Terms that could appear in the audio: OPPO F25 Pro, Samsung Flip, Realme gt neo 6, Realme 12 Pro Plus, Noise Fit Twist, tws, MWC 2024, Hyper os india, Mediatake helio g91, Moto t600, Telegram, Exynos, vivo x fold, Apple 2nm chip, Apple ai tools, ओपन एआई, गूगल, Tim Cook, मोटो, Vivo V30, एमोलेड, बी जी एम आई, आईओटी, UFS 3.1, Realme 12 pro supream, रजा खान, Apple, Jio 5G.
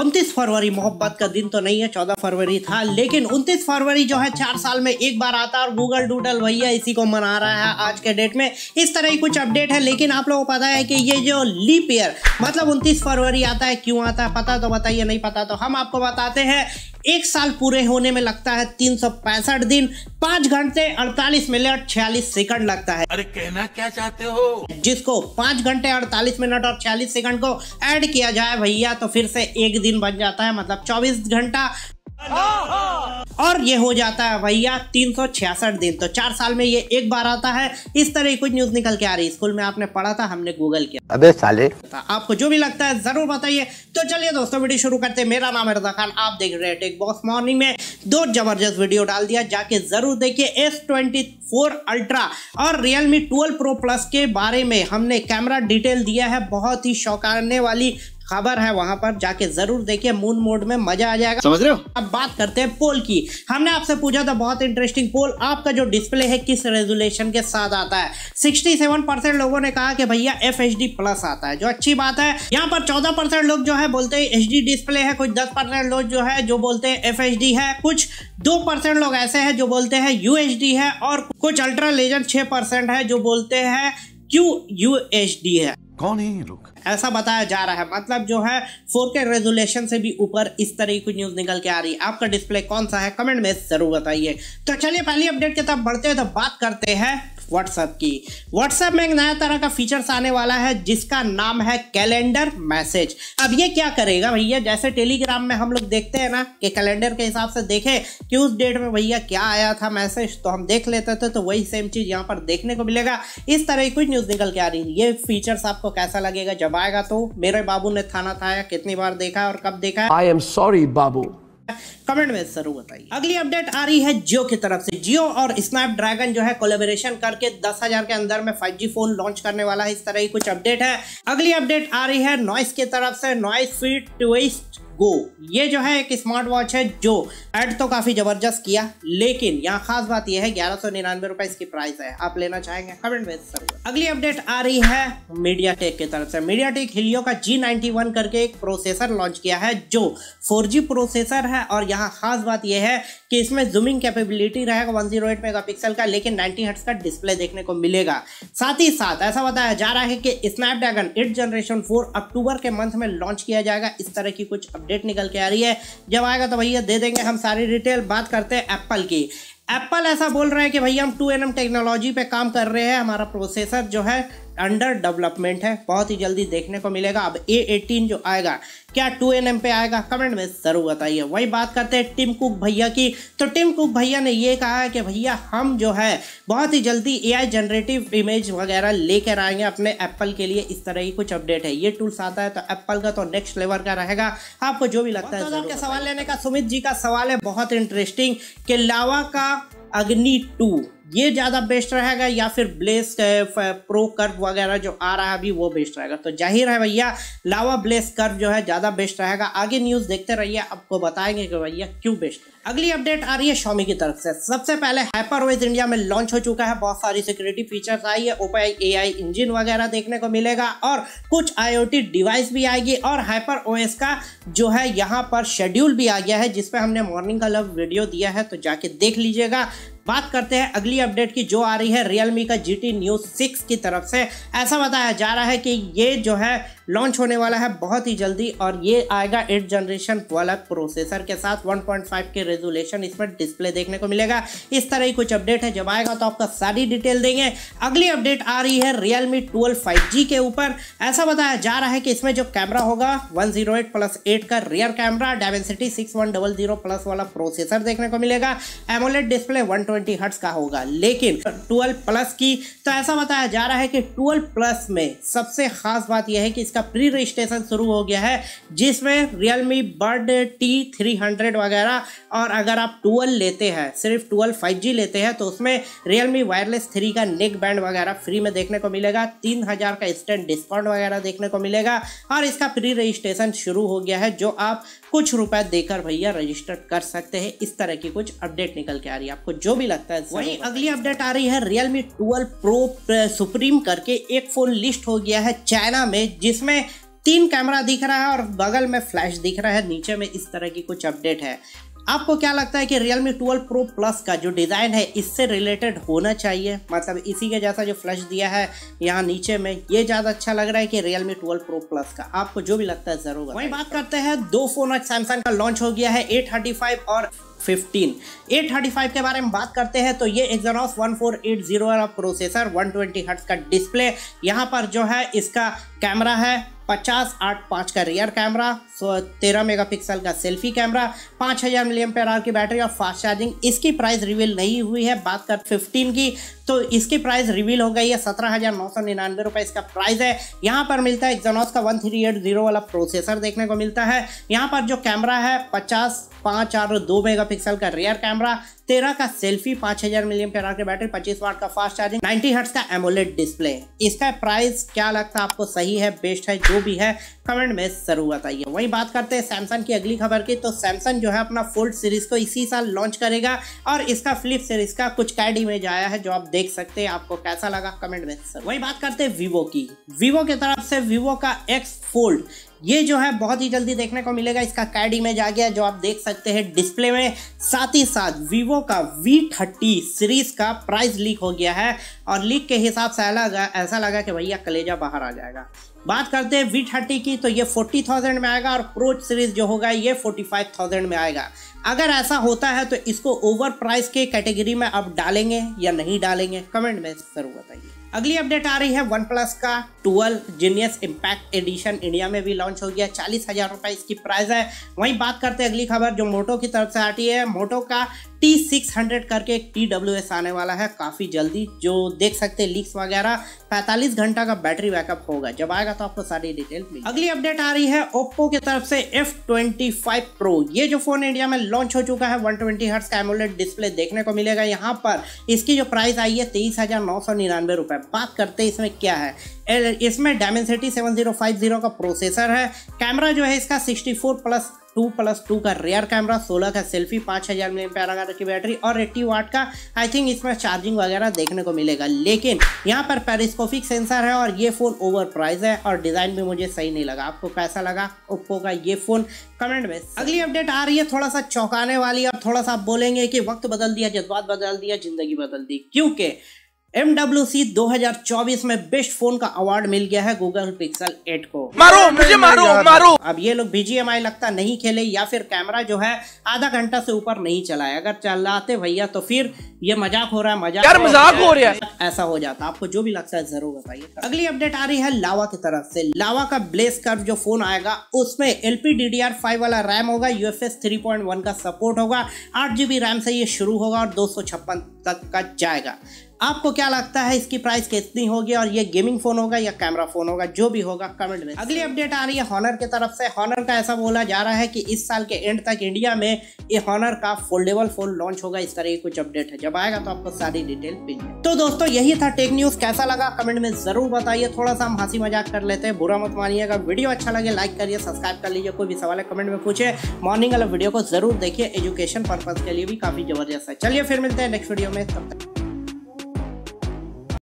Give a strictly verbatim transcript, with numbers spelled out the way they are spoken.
उनतीस फरवरी मोहब्बत का दिन तो नहीं है, चौदह फरवरी था, लेकिन उनतीस फरवरी जो है चार साल में एक बार आता है और गूगल डूडल भैया इसी को मना रहा है आज के डेट में। इस तरह ही कुछ अपडेट है, लेकिन आप लोगों को पता है कि ये जो लीप ईयर मतलब उनतीस फरवरी आता है, क्यों आता है पता तो बताइए, नहीं पता तो हम आपको बताते हैं। एक साल पूरे होने में लगता है तीन सौ पैंसठ दिन, पांच घंटे अड़तालीस मिनट छियालीस सेकंड लगता है। अरे कहना क्या चाहते हो, जिसको पांच घंटे अड़तालीस मिनट और छियालीस सेकंड को ऐड किया जाए भैया तो फिर से एक दिन बन जाता है, मतलब चौबीस घंटा, और ये हो जाता है भैया तीन सौ छियासठ दिन। तो चार साल में ये एक बार आता है। इस तरह कुछ न्यूज निकल के आ रही है, स्कूल में आपने पढ़ा था, हमने गूगल किया। अबे साले, आपको जो भी लगता है जरूर बताइए। तो चलिए दोस्तों वीडियो शुरू करते हैं। मेरा नाम है रजा खान, आप देख रहे हैं टेक बॉक्स। मॉर्निंग में दो जबरदस्त वीडियो डाल दिया, जाके जरूर देखिए। एस ट्वेंटी फोर अल्ट्रा और रियलमी ट्वेल्व प्रो प्लस के बारे में हमने कैमरा डिटेल दिया है, बहुत ही शौकाने वाली खबर है, वहां पर जाके जरूर देखिए। मून मोड में मजा आ जाएगा, समझ रहे हो। अब बात करते हैं पोल की। हमने आपसे पूछा था बहुत इंटरेस्टिंग पोल, आपका जो डिस्प्ले है किस रेजोल्यूशन के साथ आता है। सड़सठ परसेंट लोगों ने कहा कि भैया एफ एच डी प्लस आता है, जो अच्छी बात है। यहाँ पर चौदह परसेंट लोग जो है बोलते हैं एच डी डिस्प्ले है, कुछ दस परसेंट लोग जो है जो बोलते हैं एफ एच डी है, कुछ दो परसेंट लोग ऐसे है जो बोलते हैं यू एच डी है, और कुछ अल्ट्रा लेजेंड छह परसेंट है जो बोलते हैं क्यू यू एस डी है। कौन है ये लोग, ऐसा बताया जा रहा है, मतलब जो है फोर के रेजोल्यूशन से भी ऊपर। इस तरह की न्यूज निकल के आ रही है। आपका डिस्प्ले कौन सा है कमेंट में जरूर बताइए। तो चलिए पहली अपडेट के तरफ बढ़ते हैं। तो बात करते हैं व्हाट्सएप की। व्हाट्सएप में एक नया तरह का फीचर्स आने वाला है जिसका नाम है कैलेंडर मैसेज। अब ये क्या करेगा भैया, जैसे टेलीग्राम में हम लोग देखते हैं ना कि कैलेंडर के हिसाब से देखें कि उस डेट में भैया क्या आया था मैसेज, तो हम देख लेते थे, तो वही सेम चीज़ यहाँ पर देखने को मिलेगा। इस तरह की कुछ न्यूज़ निकल के आ रही है। ये फीचर्स आपको कैसा लगेगा जब आएगा, तो मेरे बाबू ने थाना थाया कितनी बार देखा और कब देखा, आई एम सॉरी बाबू, कमेंट में जरूर बताइए। अगली अपडेट आ रही है जियो की तरफ से। जियो और स्नैपड्रैगन जो है कोलैबोरेशन करके दस हजार के अंदर में फाइव जी फोन लॉन्च करने वाला है। इस तरह की कुछ अपडेट है। अगली अपडेट आ रही है नॉइस की तरफ से। नॉइस फिट ट्विस्ट गो, ये जो है एक स्मार्ट वॉच है जो ऐड तो काफी जबरदस्त किया, लेकिन यहाँ खास बात यह है ग्यारह सौ निन्यानवे रुपए इसकी प्राइस है, आप लेना चाहेंगे कमेंट में जरूर। अगली अपडेट आ रही है मीडियाटेक की तरफ से। मीडियाटेक हेलियो का जी नाइन्टी वन करके एक प्रोसेसर लॉन्च किया है जो फोर जी प्रोसेसर है, और यहाँ खास बात यह है कि इसमें जूमिंग कैपेबिलिटी रहेगा वन ज़ीरो एट मेगापिक्सल का, लेकिन नाइंटी हर्ट्ज का डिस्प्ले देखने को मिलेगा। साथ ही साथ ऐसा बताया जा रहा है कि Snapdragon eight generation four October के मंथ में लॉन्च किया जाएगा। इस तरह की कुछ अपडेट निकल के आ रही है, जब आएगा तो भैया दे देंगे हम सारी डिटेल। बात करते हैं एप्पल की। एप्पल ऐसा बोल रहा है कि भैया हम टू एन एम टेक्नोलॉजी पे काम कर रहे हैं, हमारा प्रोसेसर जो है अंडर डेवलपमेंट है, बहुत ही जल्दी देखने को मिलेगा। अब ए एटीन जो आएगा क्या टू एन एम पे आएगा कमेंट में जरूर बताइए। वही बात करते हैं टिम कुक भैया की। तो टिम कुक भैया ने ये कहा है कि भैया हम जो है बहुत ही जल्दी ए आई जनरेटिव इमेज वगैरह लेकर आएंगे अपने एप्पल के लिए। इस तरह की कुछ अपडेट है। ये टूल्स आता है तो एप्पल का तो नेक्स्ट लेवल का रहेगा। आपको जो भी लगता है आपका सवाल लेने का। सुमित जी का सवाल है बहुत इंटरेस्टिंग कि लावा का अग्नि टू ये ज़्यादा बेस्ट रहेगा या फिर ब्लेस प्रो कर्व वगैरह जो आ रहा है अभी वो बेस्ट रहेगा। तो जाहिर है भैया लावा ब्लेस कर्व जो है ज़्यादा बेस्ट रहेगा। आगे न्यूज़ देखते रहिए, आपको बताएंगे कि भैया क्यों बेस्ट। अगली अपडेट आ रही है Xiaomi की तरफ से। सबसे पहले हाइपरओएस इंडिया में लॉन्च हो चुका है, बहुत सारी सिक्योरिटी फीचर्स आई है, ओपन एआई इंजन वगैरह देखने को मिलेगा और कुछ आईओटी डिवाइस भी आएगी, और हाइपरओएस का जो है यहाँ पर शेड्यूल भी आ गया है जिसपे हमने मॉर्निंग का लाइव वीडियो दिया है, तो जाके देख लीजिएगा। बात करते हैं अगली अपडेट की जो आ रही है Realme का जी टी न्यू सिक्स की तरफ से। ऐसा बताया जा रहा है कि ये जो है लॉन्च होने वाला है बहुत ही जल्दी, और ये आएगा एट जनरेशन वाला प्रोसेसर के साथ, one point five K resolution इसमें डिस्प्ले देखने को मिलेगा। इस तरह की कुछ अपडेट है, जब आएगा तो आपका सारी डिटेल देंगे। अगली अपडेट आ रही है Realme ट्वेल्व फाइव जी के ऊपर। ऐसा बताया जा रहा है कि इसमें जो कैमरा होगा one zero eight plus eight का rear camera, Dimensity six one zero zero plus वाला प्रोसेसर देखने को मिलेगा, एमोलेड display one twenty hertz का होगा लेकिन ट्वेल्व प्लस की। तो ऐसा बताया जा रहा है कि ट्वेल्व प्लस में सबसे खास बात यह है कि इसका प्री रजिस्ट्रेशन शुरू हो गया है जिसमें Realme Bud T three hundred वगैरह, और अगर आप ट्वेल्व लेते हैं सिर्फ ट्वेल्व फाइव जी लेते हैं तो उसमें Realme वायरलेस थ्री का नेक बैंड वगैरह फ्री में देखने को मिलेगा, तीन हजार का इंस्टेंट डिस्काउंट वगैरह देखने को मिलेगा, और इसका प्री रजिस्ट्रेशन शुरू हो गया है जो आप कुछ रुपए देकर भैया रजिस्टर कर सकते हैं। इस तरह की कुछ अपडेट निकल के आ रही है, आपको जो भी लगता है। वहीं अगली अपडेट आ रही है Realme ट्वेल्व Pro Supreme करके एक फोन लिस्ट हो गया है चाइना में, जिसमें तीन कैमरा दिख रहा है और बगल में फ्लैश दिख रहा है, नीचे में इस तरह की कुछ अपडेट है। आपको क्या लगता है कि Realme ट्वेल्व Pro Plus का जो डिज़ाइन है इससे रिलेटेड होना चाहिए, मतलब इसी के जैसा जो फ्लैश दिया है यहाँ नीचे में, ये ज़्यादा अच्छा लग रहा है कि Realme ट्वेल्व Pro Plus का? आपको जो भी लगता है ज़रूर। वही बात करते हैं, दो फ़ोन आज सैमसंग का लॉन्च हो गया है, ए थर्टी फाइव और फिफ्टीन। ए थर्टी फाइव के बारे में बात करते हैं तो ये Exynos चौदह सौ अस्सी वाला प्रोसेसर, वन ट्वेंटी हर्ट्ज का डिस्प्ले, यहाँ पर जो है इसका कैमरा है पचास आठ पाँच का रियर कैमरा, तेरह मेगापिक्सल का सेल्फी कैमरा, पाँच हज़ार मिलियम पेयर आवर की बैटरी और फास्ट चार्जिंग। इसकी प्राइस रिवील नहीं हुई है। बात कर फिफ्टीन की तो इसकी प्राइस रिवील हो गई है, सत्रह हज़ार नौ सौ निन्यानवे रुपये इसका प्राइस है। यहाँ पर मिलता है Exynos का वन थ्री एट जीरो वाला प्रोसेसर देखने को मिलता है। यहाँ पर जो कैमरा है पचास पाँच और दो मेगा पिक्सल का रियर कैमरा, तेरह का सेल्फी, पाँच हज़ार मिलियम पेयर आवर की बैटरी, पच्चीस वाट का फास्ट चार्जिंग, नाइन्टी हर्ट्स का एमोलेड डिस्प्ले। इसका प्राइस क्या लगता है आपको, सही है, बेस्ट है, जो भी है कमेंट में जरूर बताइए। वही बात करते हैं सैमसंग की अगली खबर की तो सैमसंग जो है अपना फोल्ड सीरीज को इसी साल लॉन्च करेगा और इसका फ्लिप सीरीज का कुछ कैड इमेज आया है जो आप देख सकते हैं, आपको कैसा लगा कमेंट में जरूर। वही बात करते हैं वीवो की, वीवो की तरफ से वीवो का एक्स फोल्ड ये जो है बहुत ही जल्दी देखने को मिलेगा, इसका कैड इमेज आ गया जो आप देख सकते हैं डिस्प्ले में। साथ ही साथ वीवो का वी थर्टी सीरीज का प्राइस लीक हो गया है और लीक के हिसाब से ऐसा लगा कि भैया कलेजा बाहर आ जाएगा। बात करते हैं वी थर्टी की तो ये चालीस हज़ार में आएगा और प्रो सीरीज जो होगा ये पैंतालीस हज़ार में आएगा। अगर ऐसा होता है तो इसको ओवर प्राइस के कैटेगरी में आप डालेंगे या नहीं डालेंगे कमेंट में जरूर बताइए। अगली अपडेट आ रही है वन प्लस का twelve Genshin impact edition, India में भी लॉन्च हो गया, चालीस हज़ार रुपये इसकी प्राइस है। वहीं बात करते हैं अगली खबर जो मोटो की तरफ से आती है, मोटो का टी सिक्स हंड्रेड करके एक टी डब्ल्यू एस आने वाला है काफ़ी जल्दी, जो देख सकते हैं लीक्स वगैरह, पैंतालीस घंटा का बैटरी बैकअप होगा, जब आएगा तो आपको सारी डिटेल मिलेगी। अगली अपडेट आ रही है ओप्पो की तरफ से एफ ट्वेंटी फाइव प्रो, ये जो फ़ोन इंडिया में लॉन्च हो चुका है, वन ट्वेंटी हर्ट्स का एमोलेड डिस्प्ले देखने को मिलेगा। यहाँ पर इसकी जो प्राइस आई है तेईस हज़ार नौ सौ निन्यानवे रुपये। बात करते हैं इसमें क्या है, इसमें Dimensity seven zero five zero का प्रोसेसर है, कैमरा जो है इसका sixty four plus two plus two का रियर कैमरा, सोलह का सेल्फी, पाँच हज़ार मिलियमपेयर आवर की बैटरी और अस्सी वाट का आई थिंक इसमें चार्जिंग वगैरह देखने को मिलेगा। लेकिन यहाँ पर पेरिस्कोपिक सेंसर है और ये फ़ोन ओवर प्राइस है और डिज़ाइन भी मुझे सही नहीं लगा। आपको कैसा लगा ओप्पो का ये फ़ोन कमेंट में। अगली अपडेट आ रही है थोड़ा सा चौंकाने वाली और थोड़ा सा आप बोलेंगे कि वक्त बदल दिया, जज्बात बदल दिया, ज़िंदगी बदल दी, क्योंकि एम डब्ल्यू सी दो हज़ार चौबीस में बेस्ट फोन का अवार्ड मिल गया है गूगल पिक्सल एट को। मारो मुझे, मारो मारो। अब ये लोग बी जी एम आई लगता नहीं खेले या फिर कैमरा जो है आधा घंटा से ऊपर नहीं चलाए, अगर चलाते भैया तो फिर ये मजाक हो रहा है, मजाक यार मजाक हो रहा है, ऐसा हो जाता। आपको जो भी लगता है जरूर बताइए। अगली अपडेट आ रही है लावा की तरफ से, लावा का ब्लेस कर्व जो फोन आएगा उसमें L P D D R five वाला रैम होगा, U F S three point one का सपोर्ट होगा, आठ जीबी रैम से ये शुरू होगा और दो सौ छप्पन तक का जाएगा। आपको क्या लगता है इसकी प्राइस कितनी होगी और ये गेमिंग फोन होगा या कैमरा फोन होगा, जो भी होगा कमेंट में। अगली अपडेट आ रही है हॉनर की तरफ से, हॉनर का ऐसा बोला जा रहा है कि इस साल के एंड तक इंडिया में ये हॉनर का फोल्डेबल फोन लॉन्च होगा, इस तरह की कुछ अपडेट है, जब आएगा तो आपको सारी डिटेल मिलेगी। तो दोस्तों यही था टेक न्यूज, कैसा लगा कमेंट में जरूर बताइए। थोड़ा सा हम हंसी मजाक कर लेते हैं, बुरा मत मानिएगा। वीडियो अच्छा लगे लाइक करिए, सब्सक्राइब कर लीजिए, कोई भी सवाल है कमेंट में पूछे। मॉर्निंग वाला वीडियो को जरूर देखिए, एजुकेशन पर्पज के लिए भी काफी जबरदस्त है। चलिए फिर मिलते हैं नेक्स्ट वीडियो में, तब तक।